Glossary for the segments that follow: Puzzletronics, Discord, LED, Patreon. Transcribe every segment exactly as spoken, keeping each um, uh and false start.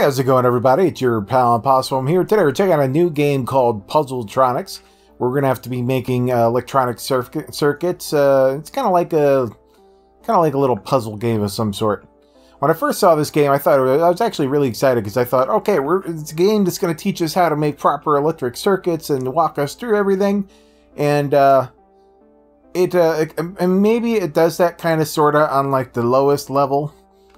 Hey, how's it going, everybody? It's your pal Impossible. I'm here today. We're checking out a new game called Puzzletronics. We're gonna have to be making uh, electronic circuit circuits. Uh, it's kind of like a kind of like a little puzzle game of some sort. When I first saw this game, I thought it was, I was actually really excited because I thought, okay, we're, it's a game that's gonna teach us how to make proper electric circuits and walk us through everything, and uh, it, uh, it and maybe it does that kind of sorta on like the lowest level.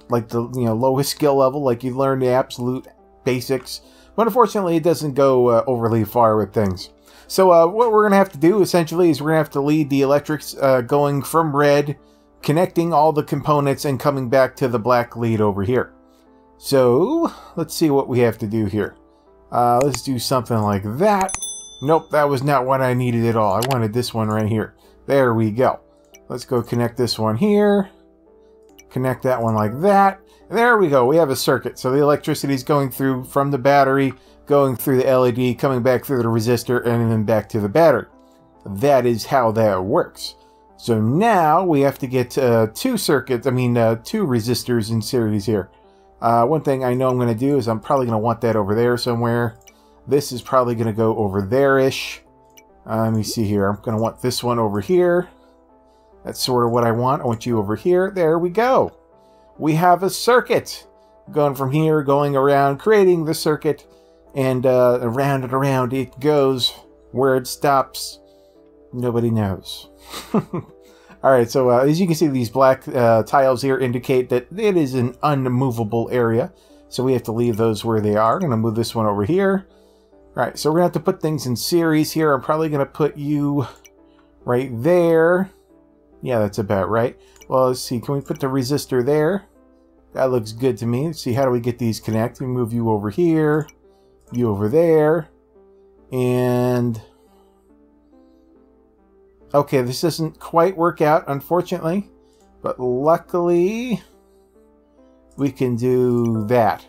Like the you know lowest skill level, like you learn the absolute basics, but unfortunately it doesn't go uh, overly far with things. So uh, what we're gonna have to do essentially is we're gonna have to lead the electrics uh, going from red, connecting all the components and coming back to the black lead over here. So let's see what we have to do here. Uh, let's do something like that. Nope, that was not what I needed at all. I wanted this one right here. There we go. Let's go connect this one here. Connect that one like that. There we go. We have a circuit. So the electricity is going through from the battery, going through the L E D, coming back through the resistor, and then back to the battery. That is how that works. So now we have to get uh, two circuits, I mean uh, two resistors in series here. Uh, one thing I know I'm going to do is I'm probably going to want that over there somewhere. This is probably going to go over there-ish. Uh, let me see here. I'm going to want this one over here. That's sort of what I want. I want you over here. There we go. We have a circuit going from here, going around, creating the circuit, and uh, around and around it goes. Where it stops, nobody knows. All right, so uh, as you can see, these black uh, tiles here indicate that it is an unmovable area, so we have to leave those where they are. I'm going to move this one over here. All right, so we're going to have to put things in series here. I'm probably going to put you right there. Yeah, that's about right. Well, let's see. Can we put the resistor there? That looks good to me. Let's see. How do we get these connected? We move you over here. You over there. And... okay, this doesn't quite work out, unfortunately. But luckily, we can do that.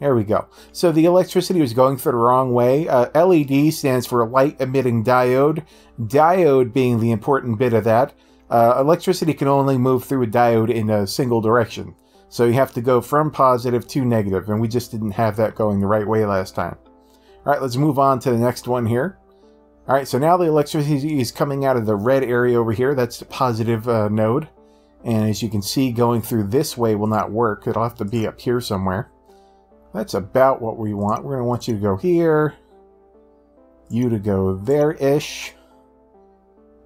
There we go. So the electricity was going through the wrong way. Uh, L E D stands for light emitting diode. Diode being the important bit of that. Uh, electricity can only move through a diode in a single direction. So you have to go from positive to negative, and we just didn't have that going the right way last time. All right, let's move on to the next one here. All right, so now the electricity is coming out of the red area over here. That's the positive uh, node. And as you can see, going through this way will not work. It'll have to be up here somewhere. That's about what we want. We're going to want you to go here. You to go there-ish.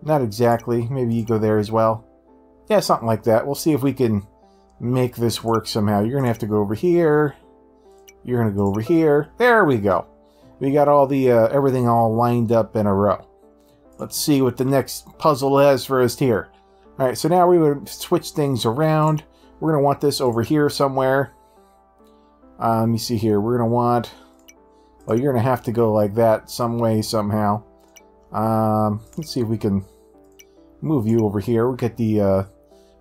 Not exactly. Maybe you go there as well. Yeah, something like that. We'll see if we can make this work somehow. You're going to have to go over here. You're going to go over here. There we go. We got all the uh, everything all lined up in a row. Let's see what the next puzzle has for us here. All right, so now we would switch things around. We're going to want this over here somewhere. Uh, let me see here. We're going to want... well, you're going to have to go like that some way, somehow. Um, let's see if we can move you over here. We'll get the uh,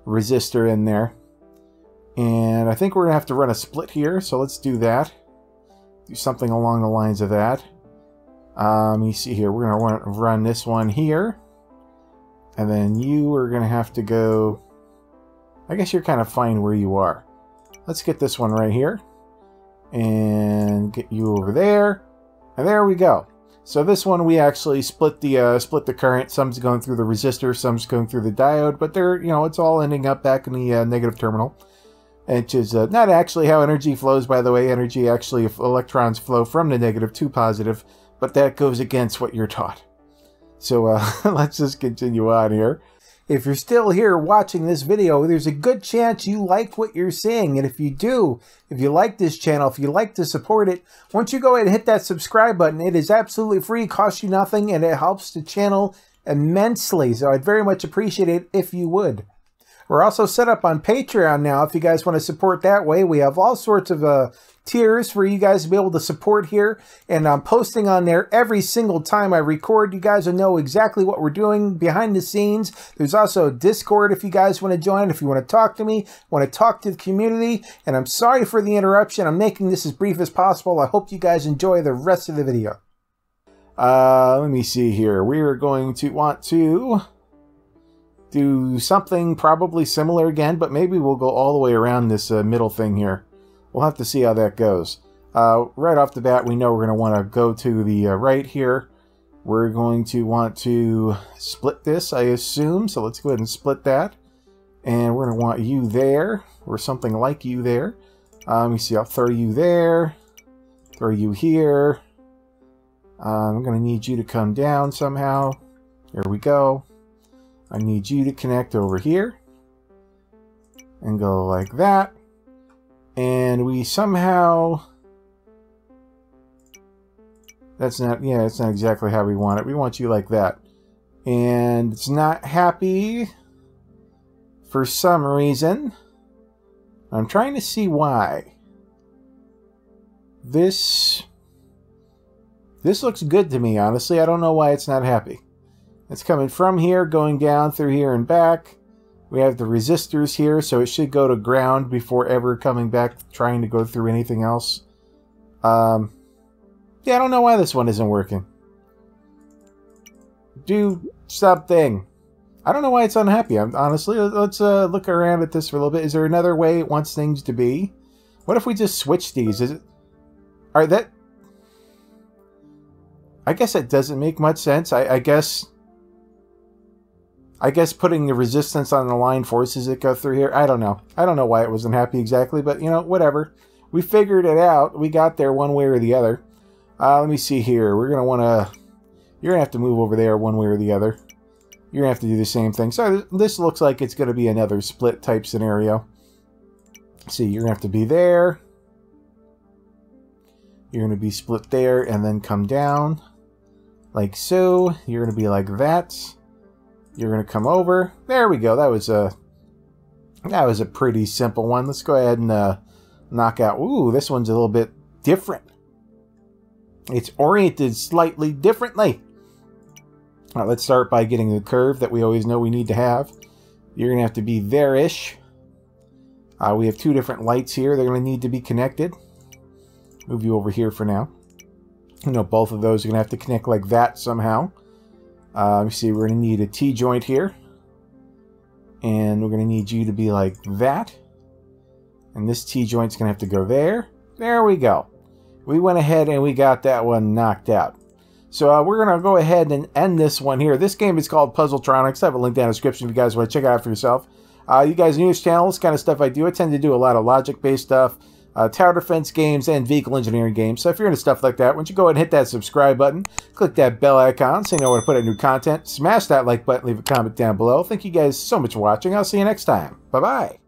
resistor in there. And I think we're going to have to run a split here, so let's do that. Do something along the lines of that. Um, you see here, we're going to run this one here. And then you are going to have to go... I guess you're kind of fine where you are. Let's get this one right here. And get you over there. And there we go. So this one we actually split the uh, split the current. Some's going through the resistor, some's going through the diode, but they're you know it's all ending up back in the uh, negative terminal, which is uh, not actually how energy flows. By the way, energy actually electrons flow from the negative to positive, but that goes against what you're taught. So uh, let's just continue on here. If you're still here watching this video, there's a good chance you like what you're seeing. And if you do, if you like this channel, if you like to support it, why don't you go ahead and hit that subscribe button. It is absolutely free, costs you nothing, and it helps the channel immensely. So I'd very much appreciate it if you would. We're also set up on Patreon now. If you guys want to support that way, we have all sorts of uh, tiers for you guys to be able to support here. And I'm posting on there every single time I record. You guys will know exactly what we're doing behind the scenes. There's also Discord if you guys want to join, if you want to talk to me, want to talk to the community. And I'm sorry for the interruption. I'm making this as brief as possible. I hope you guys enjoy the rest of the video. Uh, let me see here. We are going to want to... do something probably similar again, but maybe we'll go all the way around this uh, middle thing here. We'll have to see how that goes. Uh, right off the bat, we know we're going to want to go to the uh, right here. We're going to want to split this, I assume. So let's go ahead and split that. And we're going to want you there, or something like you there. Um, you see, I'll throw you there, throw you here. Uh, I'm going to need you to come down somehow. There we go. I need you to connect over here. And go like that. And we somehow... That's not, yeah, that's not exactly how we want it. We want you like that. And it's not happy for some reason. I'm trying to see why. This... This looks good to me, honestly. I don't know why it's not happy. It's coming from here, going down through here and back. We have the resistors here, so it should go to ground before ever coming back, trying to go through anything else. Um, yeah, I don't know why this one isn't working. Do something. I don't know why it's unhappy. I'm, honestly, let's uh, look around at this for a little bit. Is there another way it wants things to be? What if we just switch these? Is it... All right, that... I guess it doesn't make much sense. I, I guess I guess putting the resistance on the line forces it go through here. I don't know. I don't know why it wasn't happy exactly, but you know, whatever. We figured it out. We got there one way or the other. Uh, let me see here. We're going to want to... You're going to have to move over there one way or the other. You're going to have to do the same thing. So this looks like it's going to be another split type scenario. See, you're going to have to be there. You're going to be split there and then come down. Like so, you're going to be like that. You're going to come over. There we go. That was a that was a pretty simple one. Let's go ahead and uh, knock out. Ooh, this one's a little bit different. It's oriented slightly differently. All right, let's start by getting the curve that we always know we need to have. You're going to have to be there-ish. Uh, we have two different lights here. They're going to need to be connected. Move you over here for now. You know, both of those are going to have to connect like that somehow. Uh, let me see, we're going to need a T-joint here. And we're going to need you to be like that. And this T-joint's going to have to go there. There we go. We went ahead and we got that one knocked out. So uh, we're going to go ahead and end this one here. This game is called Puzzletronics. I have a link down in the description if you guys want to check it out for yourself. Uh, you guys new to this channel, this kind of stuff I do. I tend to do a lot of logic-based stuff. Uh, tower defense games, and vehicle engineering games. So if you're into stuff like that, why don't you go ahead and hit that subscribe button, click that bell icon so you know when to put out new content, smash that like button, leave a comment down below. Thank you guys so much for watching. I'll see you next time. Bye-bye.